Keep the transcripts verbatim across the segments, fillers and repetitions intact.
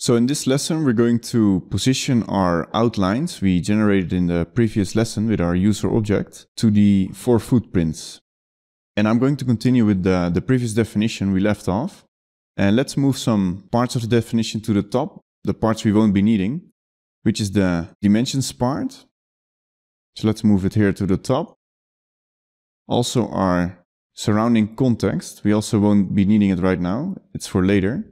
So in this lesson, we're going to position our outlines we generated in the previous lesson with our user object to the four footprints. And I'm going to continue with the, the previous definition we left off. And let's move some parts of the definition to the top, the parts we won't be needing, which is the dimensions part. So let's move it here to the top. Also our surrounding context, we also won't be needing it right now, it's for later.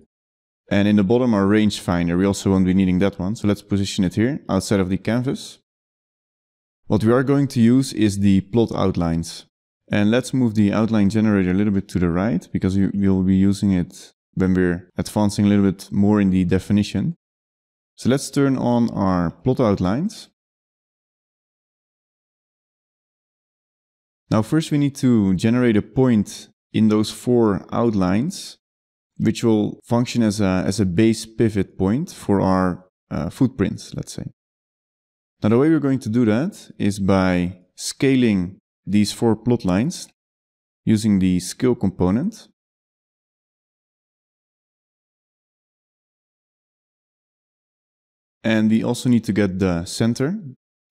And in the bottom, our range finder, we also won't be needing that one. So let's position it here, outside of the canvas. What we are going to use is the plot outlines. And let's move the outline generator a little bit to the right, because we will be using it when we're advancing a little bit more in the definition. So let's turn on our plot outlines. Now first we need to generate a point in those four outlines, which will function as a, as a base pivot point for our uh, footprints, let's say. Now the way we're going to do that is by scaling these four plot lines using the scale component. And we also need to get the center,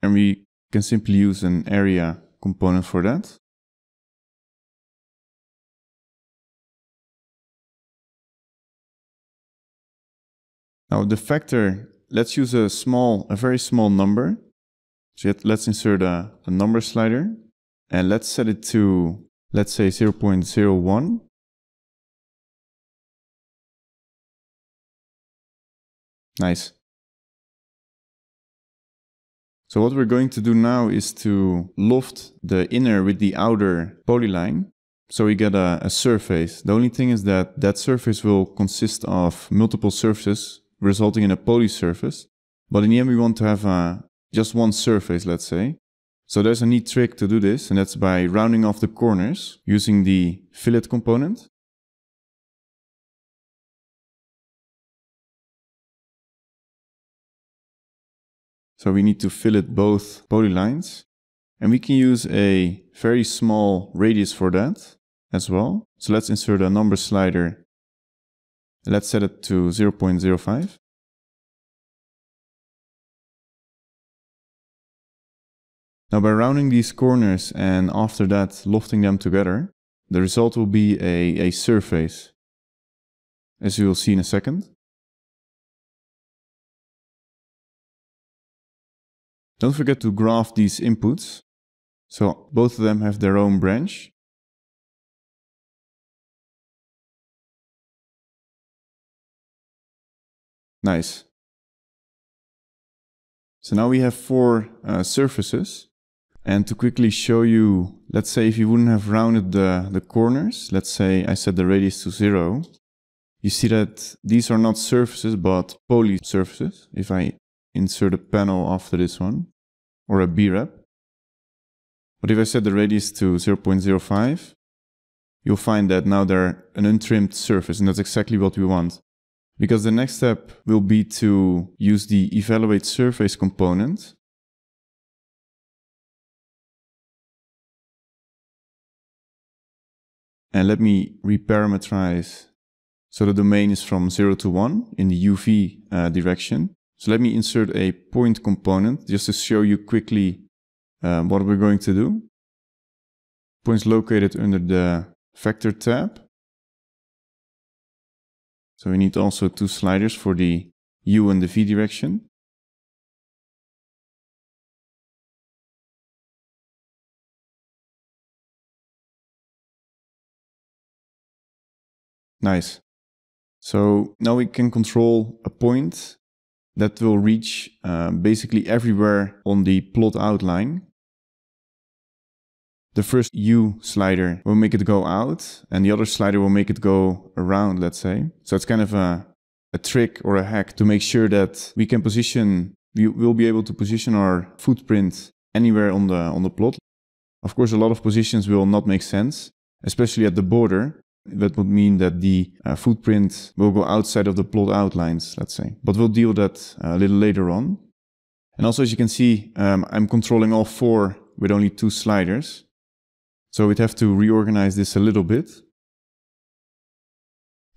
and we can simply use an area component for that. Now the factor, let's use a small, a very small number. So let's insert a, a number slider and let's set it to, let's say zero point zero one. Nice. So what we're going to do now is to loft the inner with the outer polyline. So we get a, a surface. The only thing is that that surface will consist of multiple surfaces, resulting in a poly surface. But in the end, we want to have a, just one surface, let's say. So there's a neat trick to do this, and that's by rounding off the corners using the fillet component. So we need to fillet both polylines. And we can use a very small radius for that as well. So let's insert a number slider. Let's set it to zero point zero five. Now by rounding these corners and after that lofting them together, the result will be a, a surface, as you will see in a second. Don't forget to graph these inputs. So both of them have their own branch. Nice. So now we have four uh, surfaces. And to quickly show you, let's say if you wouldn't have rounded the, the corners, let's say I set the radius to zero. You see that these are not surfaces, but poly surfaces. If I insert a panel after this one, or a BRep. But if I set the radius to zero point zero five, you'll find that now they're an untrimmed surface, and that's exactly what we want. Because the next step will be to use the evaluate surface component. And let me reparameterize. So the domain is from zero to one in the U V uh, direction. So let me insert a point component just to show you quickly Um, what we're going to do. Points located under the vector tab. So we need also two sliders for the U and the V direction. Nice. So now we can control a point that will reach uh, basically everywhere on the plot outline. The first U slider will make it go out, and the other slider will make it go around, let's say. So it's kind of a, a trick or a hack to make sure that we can position, we will be able to position our footprint anywhere on the, on the plot. Of course, a lot of positions will not make sense, especially at the border. That would mean that the uh, footprint will go outside of the plot outlines, let's say. But we'll deal with that uh, a little later on. And also, as you can see, um, I'm controlling all four with only two sliders. So we'd have to reorganize this a little bit.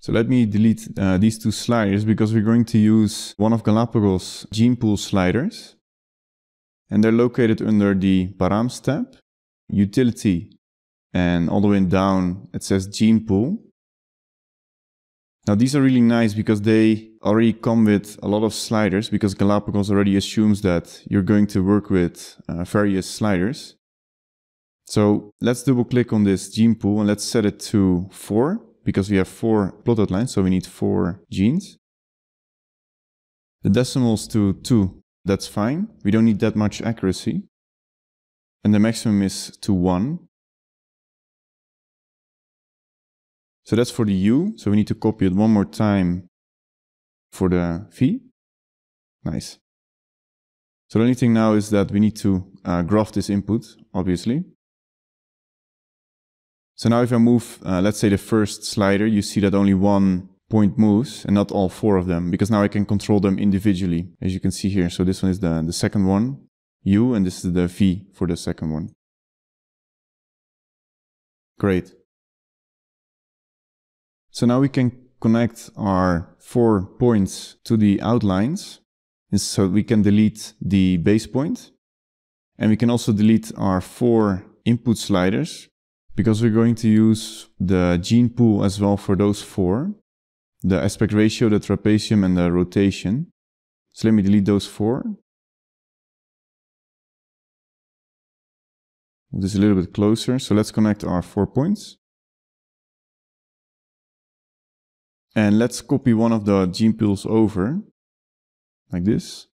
So let me delete uh, these two sliders because we're going to use one of Galapagos gene pool sliders. And they're located under the Params tab, Utility, and all the way down it says Gene Pool. Now these are really nice because they already come with a lot of sliders because Galapagos already assumes that you're going to work with uh, various sliders. So let's double click on this gene pool and let's set it to four because we have four plotted lines, so we need four genes. The decimals to two. That's fine. We don't need that much accuracy. And the maximum is to one. So that's for the U. So we need to copy it one more time for the V. Nice. So the only thing now is that we need to uh, graph this input, obviously. So now if I move, uh, let's say the first slider, you see that only one point moves and not all four of them, because now I can control them individually, as you can see here. So this one is the, the second one, U, and this is the V for the second one. Great. So now we can connect our four points to the outlines, and so we can delete the base point. And we can also delete our four input sliders, because we're going to use the gene pool as well for those four. The aspect ratio, the trapezium, and the rotation. So let me delete those four. Move this a little bit closer. So let's connect our four points. And let's copy one of the gene pools over, like this.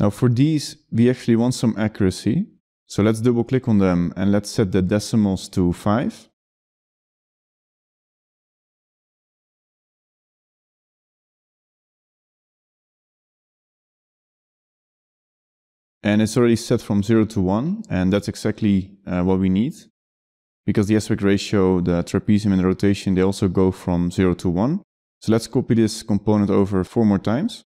Now for these, we actually want some accuracy. So let's double click on them and let's set the decimals to five. And it's already set from zero to one, and that's exactly uh, what we need, because the aspect ratio, the trapezium, and the rotation, they also go from zero to one. So let's copy this component over four more times.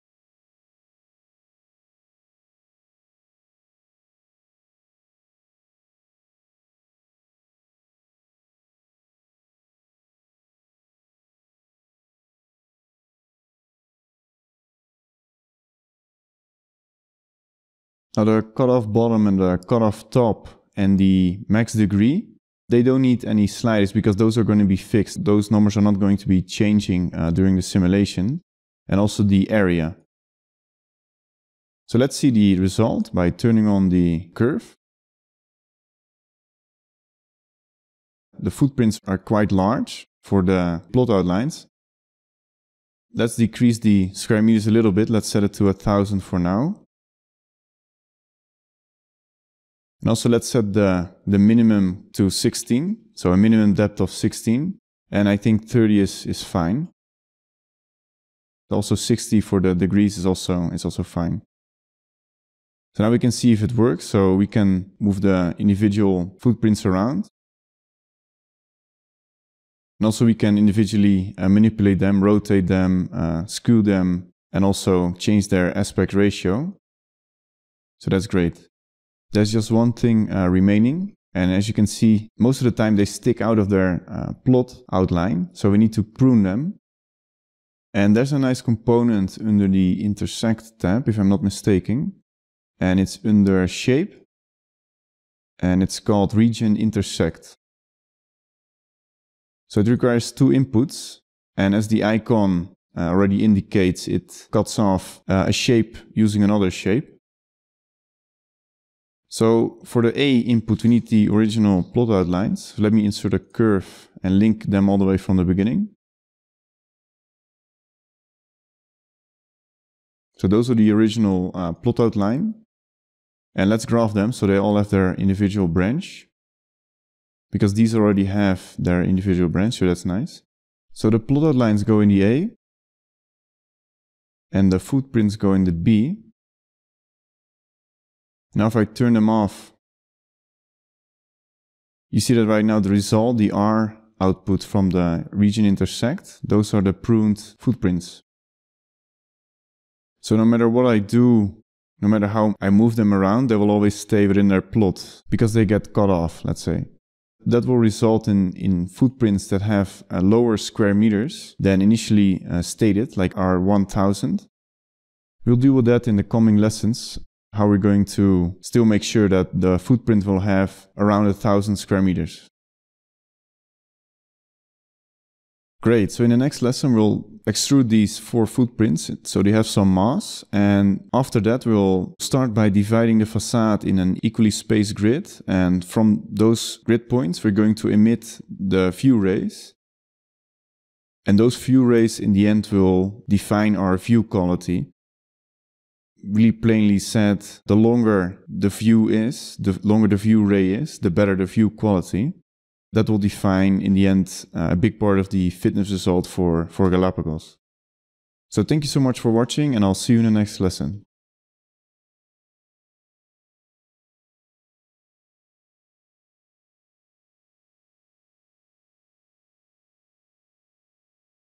Now the cutoff bottom and the cutoff top and the max degree, they don't need any sliders because those are going to be fixed. Those numbers are not going to be changing uh, during the simulation, and also the area. So let's see the result by turning on the curve. The footprints are quite large for the plot outlines. Let's decrease the square meters a little bit. Let's set it to one thousand for now. And also let's set the, the minimum to sixteen, so a minimum depth of sixteen, and I think thirty is, is fine. Also sixty for the degrees is also, is also fine. So now we can see if it works, so we can move the individual footprints around. And also we can individually uh, manipulate them, rotate them, uh, skew them, and also change their aspect ratio. So that's great. There's just one thing uh, remaining, and as you can see, most of the time they stick out of their uh, plot outline, so we need to prune them. And there's a nice component under the Intersect tab, if I'm not mistaken, and it's under Shape, and it's called Region Intersect. So it requires two inputs, and as the icon uh, already indicates, it cuts off uh, a shape using another shape. So for the A input, we need the original plot outlines. So let me insert a curve and link them all the way from the beginning. So those are the original uh, plot outline. And let's graph them so they all have their individual branch, because these already have their individual branch, so that's nice. So the plot outlines go in the A, and the footprints go in the B. Now if I turn them off, you see that right now the result, the R output from the region intersect, those are the pruned footprints. So no matter what I do, No matter how I move them around, they will always stay within their plot because they get cut off, let's say. That will result in, in footprints that have uh, lower square meters than initially uh, stated, like our one thousand. We'll deal with that in the coming lessons, how we're going to still make sure that the footprint will have around one thousand square meters. Great, so in the next lesson we'll extrude these four footprints so they have some mass, and after that we'll start by dividing the facade in an equally spaced grid, and from those grid points we're going to emit the view rays, and those view rays in the end will define our view quality. Really plainly said, the longer the view is, the longer the view ray is, the better the view quality. That will define, in the end, uh, a big part of the fitness result for, for Galapagos. So thank you so much for watching, and I'll see you in the next lesson.